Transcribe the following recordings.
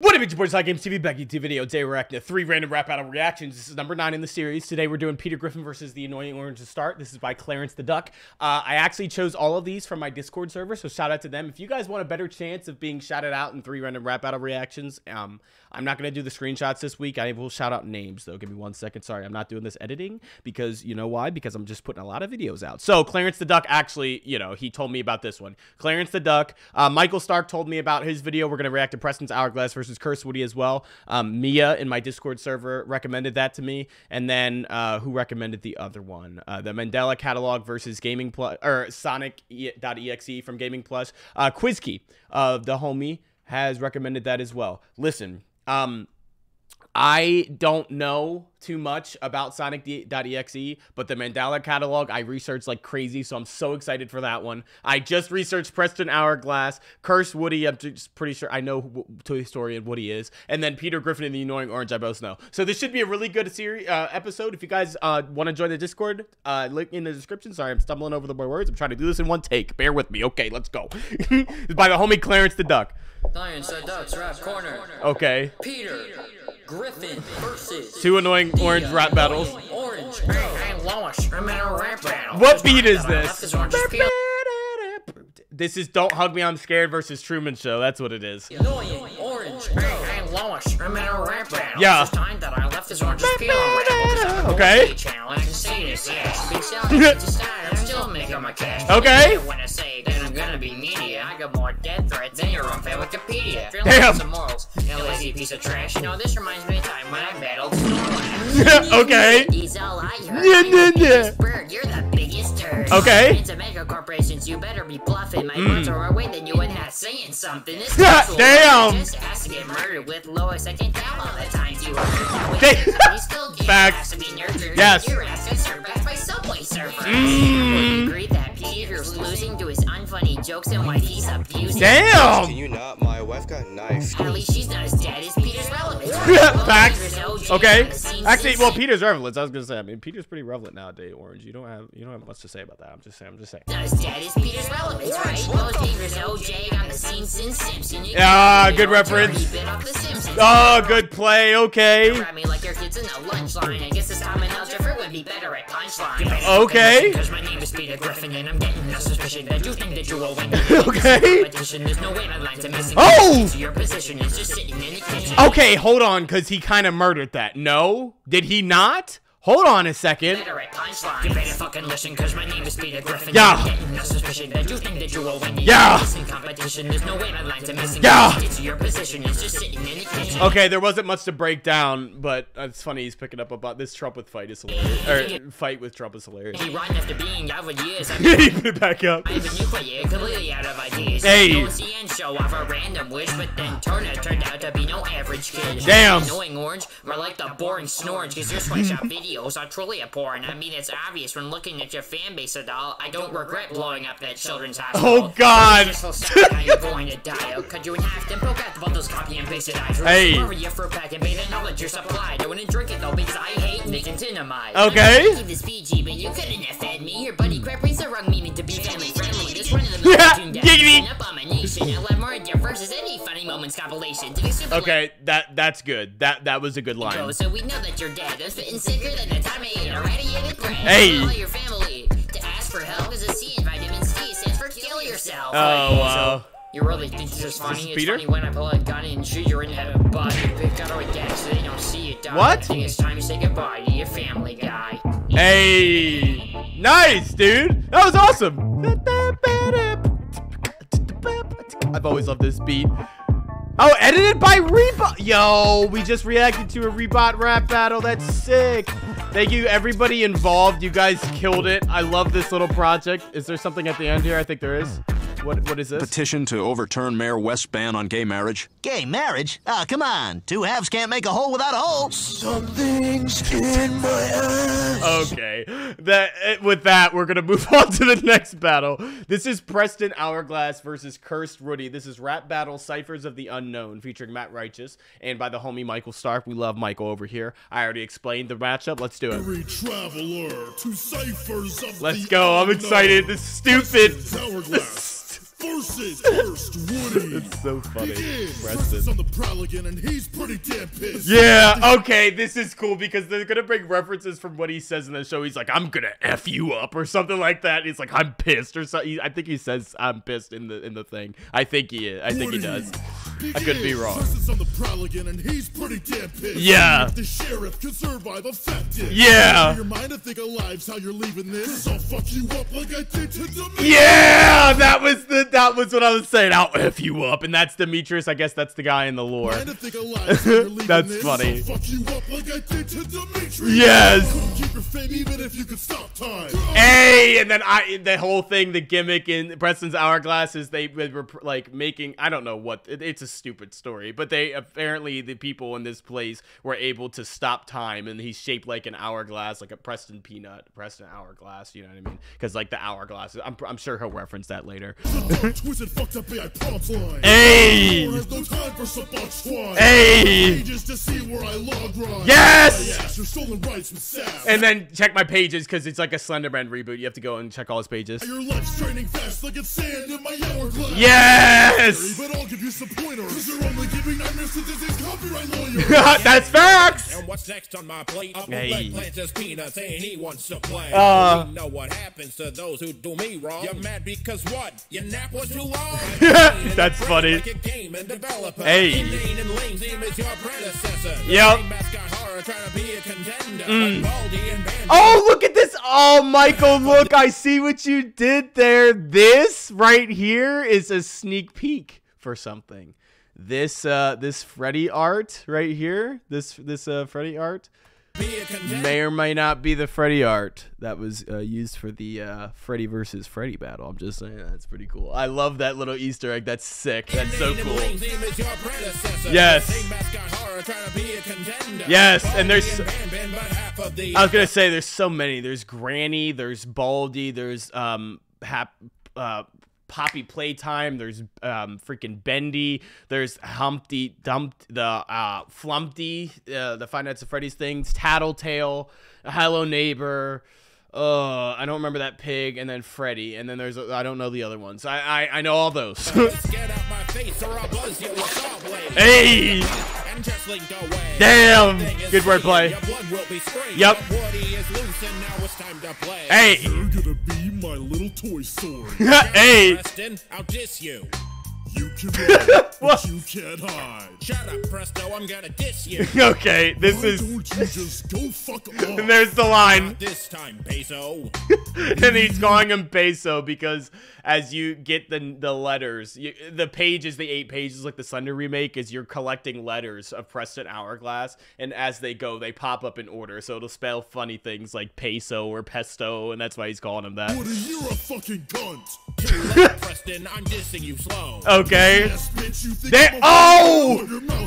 What up, it's your boy JosiahGAmesTV back into video. Today we're reacting to 3 random rap battle reactions. This is number 9 in the series. Today we're doing Peter Griffin versus the Annoying Orange to start. This is by Clarence the Duck. I actually chose all of these from my Discord server, so shout out to them. If you guys want a better chance of being shouted out in 3 random rap battle reactions, I'm not going to do the screenshots this week. I will shout out names though. Give me 1 second. Sorry, I'm not doing this editing because you know why? Because I'm just putting a lot of videos out. So Clarence the Duck actually, you know, he told me about this one. Clarence the Duck. Michael Stark told me about his video. We're going to react to Preston's Hourglass versus Curse Woody as well. Mia in my Discord server recommended that to me, and then who recommended the other one? The Mandela Catalogue versus Gaming Plus or Sonic.exe from Gaming Plus. Quizkey, the homie, has recommended that as well. Listen, I don't know too much about Sonic.exe, but the Mandela Catalogue I researched like crazy, so I'm so excited for that one. I just researched Preston Hourglass, Curse Woody, I'm just pretty sure I know who Toy Story and Woody is, and then Peter Griffin and the Annoying Orange I both know. So this should be a really good series episode. If you guys want to join the Discord, link in the description. Sorry, I'm stumbling over my words. I'm trying to do this in one take. Bear with me. Okay, let's go. By the homie Clarence the Duck. Clarence the Duck's rap corner. Okay. Peter Griffin versus 2 Annoying Orange rap battles. Orange. Hey, Lois, I'm in a rap battle. What beat is this? This is Don't Hug Me I'm Scared versus Truman Show. That's what it is. Annoying Orange. Hey, Lois, I'm in a rap battle. Yeah. Time that I left this orange peel. Okay. Okay. When I say that I'm gonna be media, I got more death threats than your own fan Wikipedia. Damn. Lazy piece of trash. You know, this reminds me of the time when I battled. Okay. You're the biggest turd. Okay. It's a mega corporation, so you better be bluffing. My words are away, then you would not saying something. This damn. Just has to get murdered with Lois. I can't tell all the times you are. Facts. Yes. Your ass is surpassed by Subway Surfer. Agree that Peter's losing to his unfunny jokes and why he's abusing. Damn. Can you not? My wife got knifed. At least she's not as dead as Peter's relevance. Facts. Okay. Actually, well, Peter's relevance. I was gonna say. I mean, Peter's pretty relevant nowadays. Orange, you don't have much to say about that. I'm just saying. Not as dead as Peter's relevance, right? Well, Peter's OJ on the scene since Simpson. Ah, good reference. Oh, good play. Okay. Okay. Because my name is Peter Griffin and I'm getting no suspicion that you think that you will win. Okay. There's no way my lines are missing. Oh! Your position is just sitting in the kitchen. Okay, hold on, because he kind of murdered that. No? Did he not? Hold on a second. You better fucking listen, because my name is Peter Griffin. Yeah. I'm getting no suspicion that you think that you will win. Yeah. There's no way my lines are missing. Yeah. Your position is just sitting in the kitchen. Okay, there wasn't much to break down, but it's funny he's picking up about this Trump with fight is hilarious. Or fight with Trump is hilarious. Hey, Ron, after being out for years, I'm back up. I have a nuclear completely out of ideas. Hey. Show off a random wish, but then Turner turned out to be no average kid. Damn. Annoying Orange, we're like the boring snorge, because your sweatshop video. Are truly abhorrent. I mean, it's obvious when looking at your fan base at all. I don't regret blowing up that children's hospital. Oh God! You're going to die. Cut you in half, then poke out the bundles, copy and paste it. Hey. Cover your fruit pack and bathe in knowledge you're supplied. I wouldn't drink it though because I hate making cinnamide. Okay. Keep this PG, but you couldn't have fed me. Your buddy crap raised the wrong meaning to be family friendly. Just run in the middle of abomination. I'll have more in your versus any funny moments compilation. Okay, that's good. That was a good line. So we know that you're dead. I'm spitting sicker than. Hey! All your family. To ask for help is a C and vitamin C stands for kill yourself. Oh wow. You really think this is funny? It's funny when I pull a gun and shoot your head of butt. You pick out a deck so they don't see you die. What? I think it's time to say goodbye to your family guy. Hey! Nice, dude! That was awesome! I've always loved this beat. Oh, edited by Rebot. Yo, we just reacted to a Rebot rap battle. That's sick. Thank you, everybody involved. You guys killed it. I love this little project. Is there something at the end here? I think there is. What is this? Petition to overturn Mayor West's ban on gay marriage. Gay marriage? Ah, oh, come on. Two halves can't make a whole without a whole. Something's in my eyes. Okay. With that, we're going to move on to the next battle. This is Preston Hourglass versus Cursed Woody. This is Rap Battle Cyphers of the Unknown featuring Matt Righteous and by the homie Michael Stark. We love Michael over here. I already explained the matchup. Let's do it. Every traveler to Cyphers of the Unknown. Let's go. I'm excited. This is stupid. versus Curse Woody. It's so funny. Preston's on the prowl again, and he's pretty damn pissed. Yeah, okay, this is cool because they're gonna bring references from what he says in the show. He's like, I'm gonna F you up or something like that. He's like, I'm pissed or something. I think he says I'm pissed in the thing. I think he is. I think he does. I could be wrong. On the prowl again, and he's pretty damn pissed. Yeah. If the sheriff could survive a fat dick. Yeah. Your mind to think alive's how you're leaving this. I'll fuck you up like I did to Demetrius. Yeah, that was what I was saying. I'll F you up, and that's Demetrius. I guess that's the guy in the lore. Mind to think alive's how you're leaving that's this. Funny. I'll fuck you up like I did to Demetrius. Yes. Couldn't keep your fame even if you could stop time. Hey, and then the whole thing, the gimmick in Preston's Hourglass is they were like making, I don't know what, it's a stupid story, but they apparently, the people in this place were able to stop time, and he's shaped like an hourglass, like a Preston peanut, Preston hourglass, you know what I mean? Because like the hourglass, I'm sure he'll reference that later. Hey! Hey! Yes! And then check my pages, because it's like a Slenderman reboot. You have to go and check all his pages. Yes! That's facts. And what's next on my plate? Hey. Know what happens to those who do me wrong? You're mad because what? Your nap was too long. That's funny. Hey. Yep. Oh, look at this. Oh, Michael, look, I see what you did there. This right here is a sneak peek for something. This Freddy art right here, this Freddy art may or may not be the Freddy art that was used for the Freddy versus Freddy battle. I'm just saying, that's pretty cool. I love that little Easter egg. That's sick. That's so cool. Yes. Yes, and there's, I was gonna say, there's so many. There's Granny. There's Baldy. There's Poppy Playtime, there's freaking Bendy, there's Humpty Dumpty, the Flumpty, the Five Nights at Freddy's things, Tattletale, Hello Neighbor, I don't remember that pig, and then Freddy, and then there's, I don't know the other ones. I know all those. Hey! Damn! Good wordplay. Yep. Hey! You're gonna be my little toy sword. Hey! I'll diss you. You can run, but you can't hide. Shut up, Presto, I'm gonna diss you. Okay, this is... Why don't you just go fuck off? And there's the line. Not this time, Peso. And he's calling him Peso because as you get the letters, the pages, the 8 pages, like the Slender remake, is you're collecting letters of Preston Hourglass, and as they go, they pop up in order, so it'll spell funny things like Peso or Pesto, and that's why he's calling him that. What, you're a fucking cunt. Preston, I'm dissing you slow. Okay. They, oh!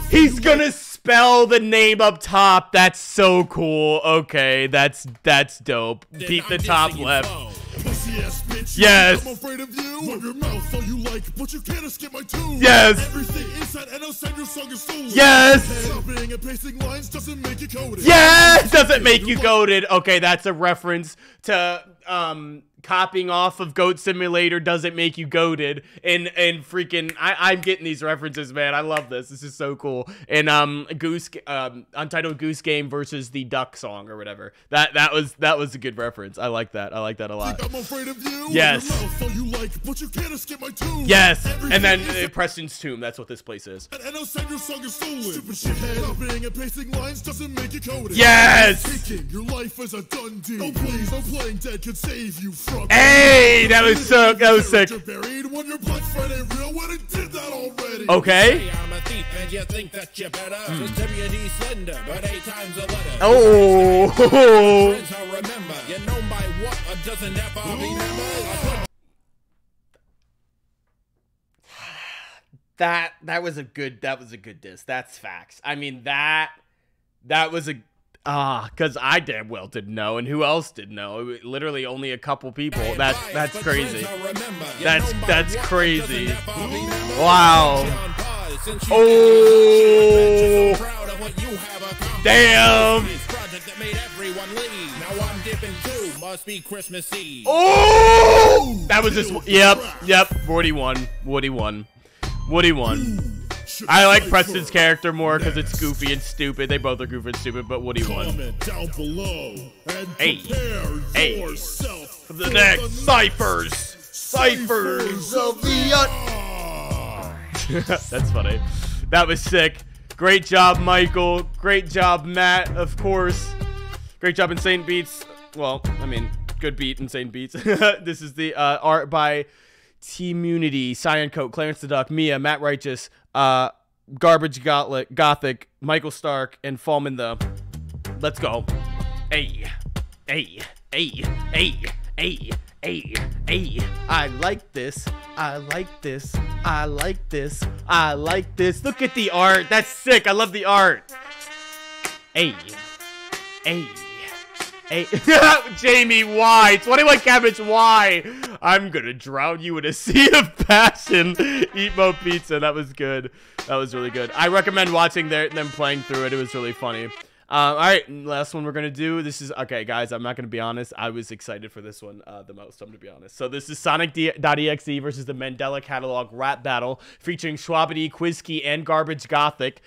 He's gonna spell the name up top. That's so cool. Okay, that's dope. Beat the top left. Yes. I'm afraid of you. Run your mouth all you like, but you can't escape my tune. Yes. Everything inside and outside your song is stolen. Yes. Copying and pasting lines doesn't make you coded. Yes, doesn't make you coded. Okay, that's a reference to copying off of Goat Simulator doesn't make you goated, and freaking I'm getting these references, man. I love this. This is so cool. And Untitled Goose Game versus the Duck Song or whatever. That was a good reference. I like that. I like that a lot. I'm afraid of you. Yes. You like, but you can't escape my tomb. Yes. Everything, and then Preston's tomb. That's what this place is. And your song is stolen. Stupid shithead. Copying and pasting lines doesn't make you coded. Yes. Taking your life as a done deal. No, please, no playing dead could save you. Hey, that was so, that was sick. Okay. Oh. That was a good diss. That's facts. I mean, that was a, because I damn well didn't know, and who else didn't know? Literally only a couple people. That's crazy. That's crazy. Wow. Oh. Damn. Now I'm dipping too. must be Christmas Eve. Oh! That was just, yep. Woody won. Woody won. I like Preston's character more because it's goofy and stupid. They both are goofy and stupid, but Woody won. Comment down below and prepare yourself for the next Cyphers of the Unknown. That's funny. That was sick. Great job, Michael. Great job, Matt, of course. Great job, Insane Beats. Well, I mean, good beat, Insane Beats. This is the art by Team Unity, Cyancoat, Clarence the Duck, Mia, Matt Righteous, Garbage Gauntlet, Gothic, Michael Stark, and Fallman the... Let's go. I like this. I like this. Look at the art. That's sick. I love the art. Jamie, why? 21 cabbage, why? I'm gonna drown you in a sea of passion. Eat Mo Pizza. That was good. That was really good. I recommend watching them playing through it. It was really funny. All right, last one we're gonna do. This is okay, guys. I'm not gonna be honest. I was excited for this one the most. I'm gonna be honest. So this is Sonic.exe versus the Mandela Catalogue rap battle featuring Schwabity, Quizkey, and Garbage Gothic.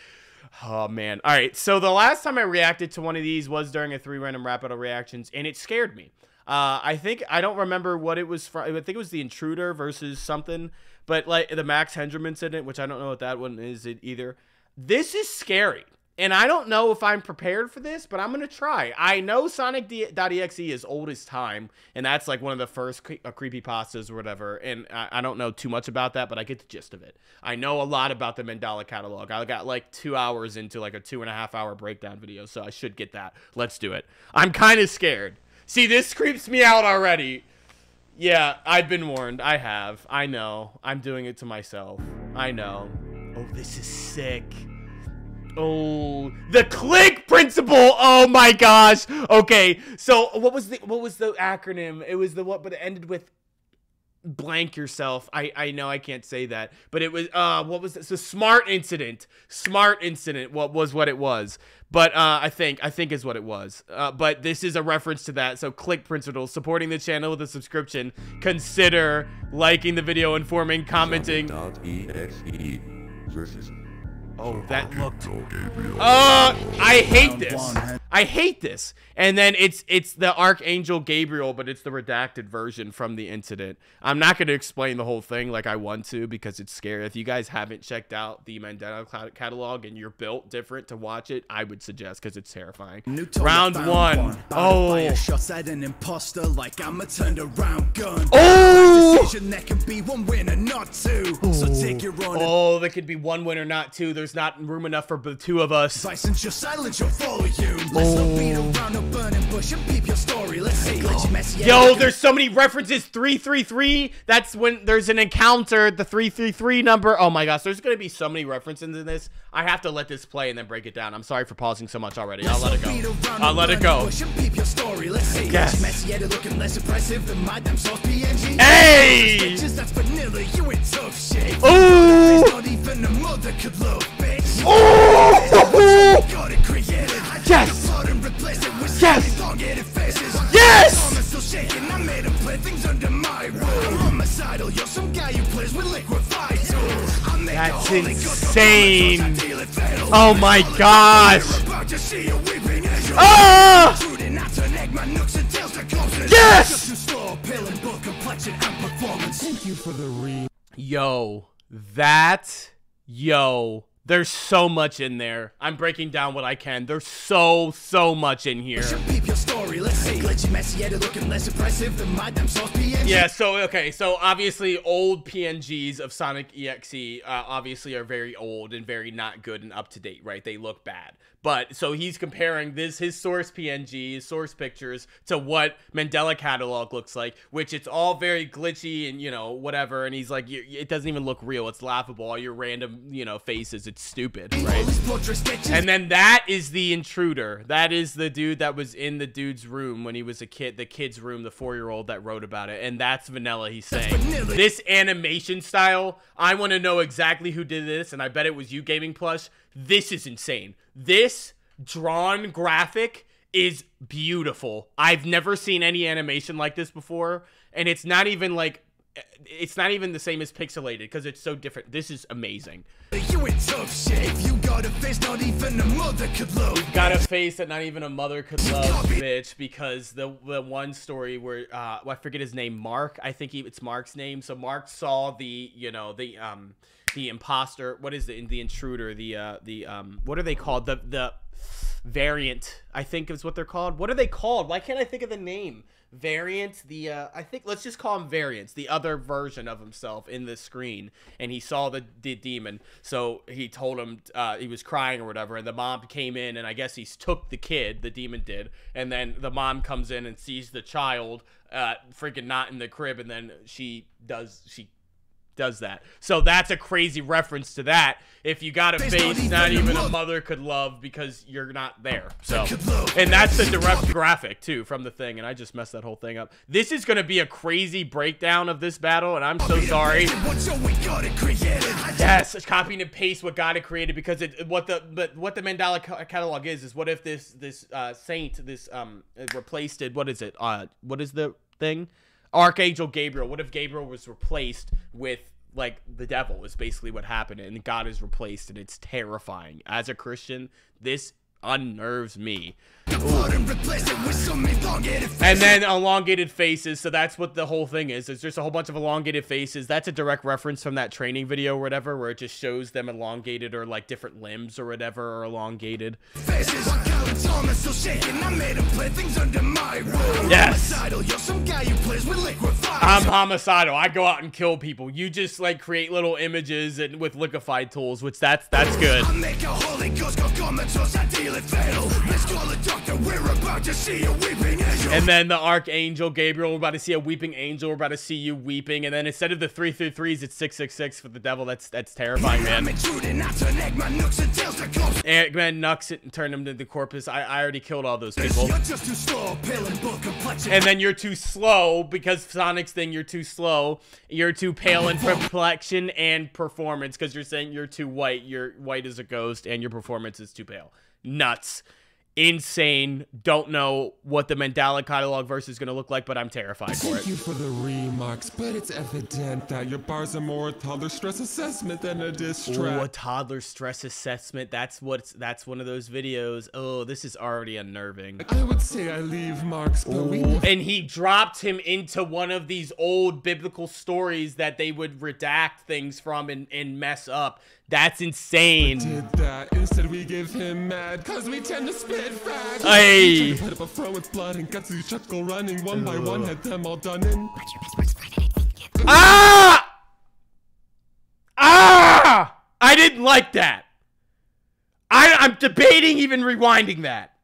Oh man. All right. So the last time I reacted to one of these was during a 3 random rap battle reactions, and it scared me. I don't remember what it was from. I think it was the Intruder versus something, but like the Max Henderman incident, which I don't know what that one is either. This is scary. And I don't know if I'm prepared for this, but I'm going to try. I know Sonic.exe is old as time, and that's like one of the first creepy pastas or whatever, and I don't know too much about that, but I get the gist of it. I know a lot about the Mandela Catalogue. I got like 2 hours into like a 2.5-hour breakdown video, so I should get that. Let's do it. I'm kind of scared. See, this creeps me out already. Yeah, I've been warned. I have. I know. I'm doing it to myself. I know. Oh, this is sick. Oh, the CLIC principle. Oh my gosh. Okay, so what was the acronym? It was the what, but it ended with blank yourself. I know I can't say that, but it was what was it? So smart incident. What it was, but I think is what it was. But this is a reference to that. So CLIC principle, supporting the channel with a subscription. Consider liking the video, informing, commenting. Sonic.exe versus. Oh, that looked. I hate this. I hate this. And then it's the Archangel Gabriel, but it's the redacted version from the incident. I'm not going to explain the whole thing like I want to because it's scary. If you guys haven't checked out the Mandela Catalogue and you're built different to watch it, I would suggest because it's terrifying. Round one. Oh. Shots at an imposter like I'm a turned around gun. Oh. Decision that can be one winner, not two. So take your own. Oh, there could be one winner, not two. There's not room enough for the two of us. Since you're silent, you'll follow you. Let's not beat around a burning bush and peep your story. Let's see. Yo, there's so many references. 333. That's when there's an encounter. The 333 number. Oh my gosh, there's gonna be so many references in this. I have to let this play and then break it down. I'm sorry for pausing so much already. I'll let it go. I'll let it go. Yes. Hey. Oh. Oh! Yes! Yes! Yes! That's insane! Oh my gosh! Ah! Yes! Yo, that... Yo... There's so much in there. I'm breaking down what I can. There's so much in here. Yeah, so, okay. So, obviously, old PNGs of Sonic.exe obviously are very old and very not good and up-to-date, right? They look bad. But, so he's comparing this, his source PNG, his source pictures, to what Mandela Catalogue looks like, which it's all very glitchy and, you know, whatever. And he's like, it doesn't even look real. It's laughable. All your random, you know, faces. It's stupid, right? And then that is the intruder. That is the dude that was in the dude's room when he was a kid, the kid's room, the 4-year-old that wrote about it. And that's Vanilla, he's saying. This animation style, I want to know exactly who did this, and I bet it was you, Gaming Plus. This is insane. This drawn graphic is beautiful. I've never seen any animation like this before, and it's not even like, it's not even the same as pixelated because it's so different. This is amazing. You in tough shit. If you got a face not even a mother could love. You got a face that not even a mother could love, bitch. Because the one story where I forget his name, Mark. I think it's Mark's name. So Mark saw the, you know, the imposter. What is it? The intruder. What are they called? The variant, I think is what they're called. What are they called? Why can't I think of the name? Variant, the I think let's just call him Variant, the other version of himself in the screen, and he saw the demon. So he told him he was crying or whatever, and the mom came in, and I guess he took the kid, the demon did, and then the mom comes in and sees the child freaking not in the crib, and then she does that. So that's a crazy reference to that. If you got a face not even a mother could love, because you're not there. So, and that's the direct graphic too from the thing, and I just messed that whole thing up. This is going to be a crazy breakdown of this battle, and I'm so sorry. Yes, copying and paste what God had created, because what the Mandela Catalogue is what if this saint replaced it. What is it? What is the thing? Archangel Gabriel. What if Gabriel was replaced with like the devil is basically what happened, and God is replaced, and it's terrifying. As a Christian, this unnerves me. Ooh. And then elongated faces. So that's what the whole thing is. It's just a whole bunch of elongated faces. That's a direct reference from that training video or whatever, where it just shows them elongated, or like different limbs or whatever are elongated. Faces on Thomas, so shaking. I made him play things under my rule. Yes. You're some guy who plays with liquefied. I'm homicidal. I go out and kill people. You just like create little images and with liquefied tools, which that's good. I make a holy ghost go comatose. I deal it fatal. Let's call a doctor. We're about to see a weeping angel. And then the Archangel Gabriel. We're about to see a weeping angel. We're about to see you weeping. And then instead of the 3 through 3s, it's 666 for the devil. That's terrifying, man. Eggman Nux it and turn him to the corpus. I already killed all those people. You're just too slow, pale and full complexion. And then you're too slow because Sonic's thing. You're too slow. You're too pale in complexion and performance, because you're saying you're too white. You're white as a ghost, and your performance is too pale. Nuts. Insane. Don't know what the Mandela Catalogue verse is going to look like, but I'm terrified for it. Thank you for the remarks, but it's evident that your bars are more a toddler stress assessment than a distract. Ooh, a toddler stress assessment. That's one of those videos. Oh, this is already unnerving. I would say I leave marks, but ooh. And he dropped him into one of these old biblical stories that they would redact things from and mess up. That's insane. We did that. Instead, we gave him mad because we tend to spit facts. Hey. Put up a front with blood and guts, and chuckle running one by one, had them all done in. Ah! Ah! I didn't like that. I'm debating even rewinding that.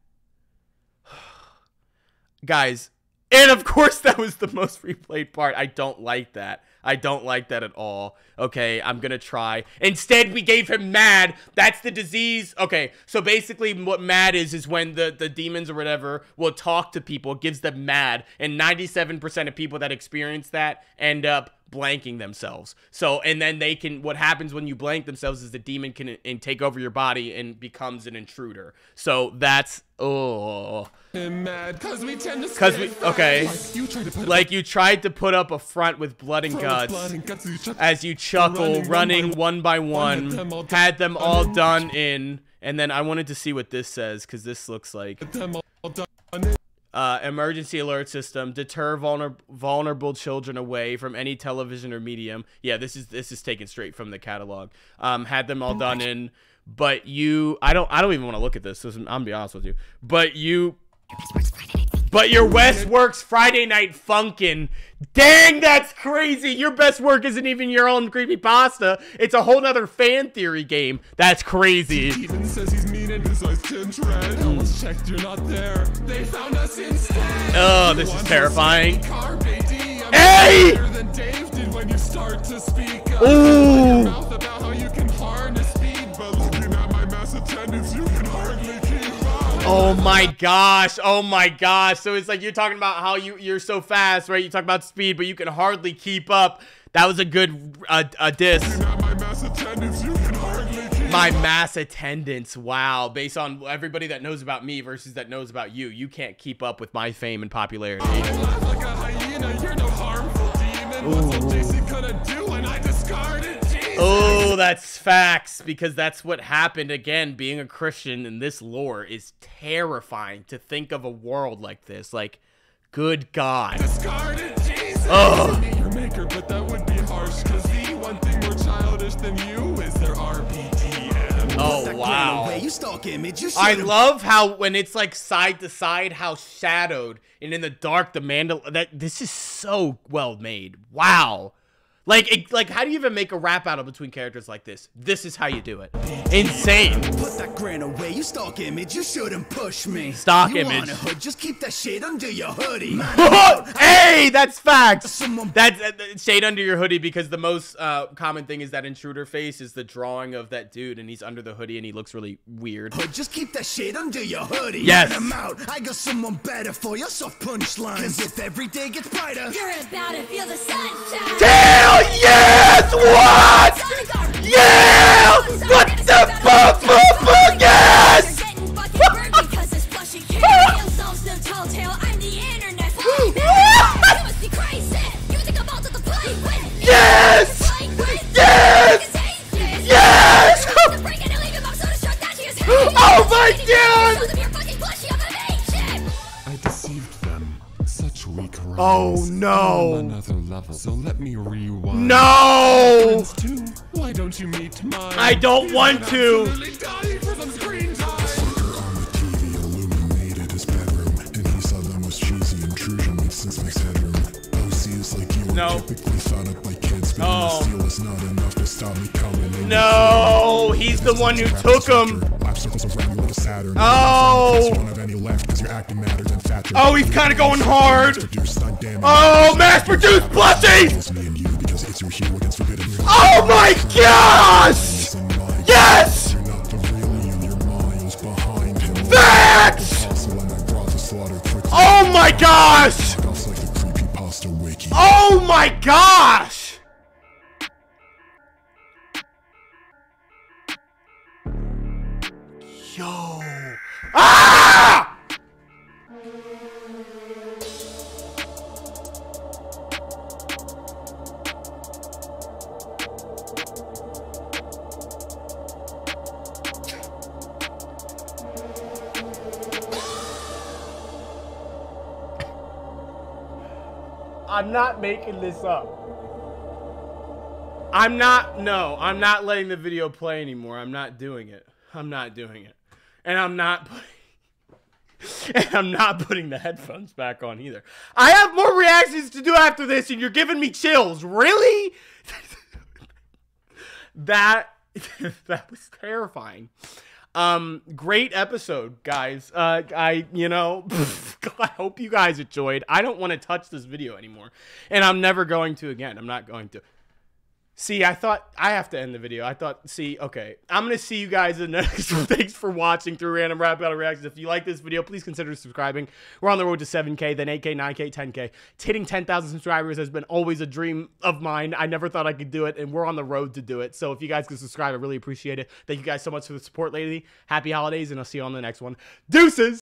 Guys, and of course that was the most replayed part. I don't like that. I don't like that at all. Okay, I'm gonna try. Instead, we gave him mad. That's the disease. Okay, so basically what mad is when the demons or whatever will talk to people, gives them mad, and 97% of people that experience that end up blanking themselves. So, and then they can, what happens when you blank themselves is the demon can and take over your body and becomes an intruder. So that's, oh. I'm mad because we tend to okay. Like you tried to put up a front with blood and guts, as you chuckle, running one by one, had them all done in. And then I wanted to see what this says, because this looks like emergency alert system, deter vulnerable children away from any television or medium. Yeah, this is taken straight from the catalog. Had them all done in, but you, I don't even want to look at this. I'm gonna be honest with you, but your West Works Friday Night Funkin'. Dang, that's crazy. Your best work isn't even your own creepy pasta. It's a whole nother fan theory game. That's crazy. Steven says he's mean and his eyes turned red. Almost checked, you're not there. They found us instead. Oh, this is terrifying. Hey! Ooh. Oh my gosh. Oh my gosh. So it's like you're talking about how you're so fast, right? You talk about speed, but you can hardly keep up. That was a good diss. My mass attendance, wow. Based on everybody that knows about me versus that knows about you, you can't keep up with my fame and popularity. Oh, that's facts, because that's what happened. Again, being a Christian in this lore is terrifying to think of a world like this. Like, good God. Discarded Jesus. Oh. Your maker, but that would be harsh, because the one thing more childish than you is their RPGM. Oh, wow. I love how when it's like side to side, how shadowed and in the dark, the Mandela, that this is so well made. Wow. Like, how do you even make a rap battle between characters like this? This is how you do it. Insane. Put that grin away. You stock image. You shouldn't push me. Stock image. Just keep that shade under your hoodie. Hey, that's facts. That's shade under your hoodie, because the most common thing is that intruder face is the drawing of that dude, and he's under the hoodie, and he looks really weird. Just keep that shade under your hoodie. Yes. I'm out. I got someone better for your soft punchlines. If every day gets brighter, you're about to feel the sunshine. Damn. Yes! What? Yeah! What the fuck? Yes! Yes! Yes! Yes! Oh my God! I deceived them. Such weak rhymes. Oh no! So let me rewind. No! Why don't you meet mine? I don't want to. No. Oh. No, he's the one who took him. Oh! Oh, he's kind of going hard. Oh, mass-produced plushies! Oh my gosh! Yes! Facts! Oh my gosh! Oh my gosh! Yo. Ah! I'm not making this up. I'm not letting the video play anymore. I'm not doing it. And I'm not putting the headphones back on either. I have more reactions to do after this, and you're giving me chills. Really? that was terrifying. Great episode, guys. I hope you guys enjoyed. I don't want to touch this video anymore, and I'm never going to again. I'm not going to. See, I thought I have to end the video. Okay. I'm going to see you guys in the next one. Thanks for watching through Random Rap Battle Reactions. If you like this video, please consider subscribing. We're on the road to 7K, then 8K, 9K, 10K. Hitting 10,000 subscribers has been always a dream of mine. I never thought I could do it, and we're on the road to do it. So if you guys can subscribe, I really appreciate it. Thank you guys so much for the support lately. Happy holidays, and I'll see you on the next one. Deuces!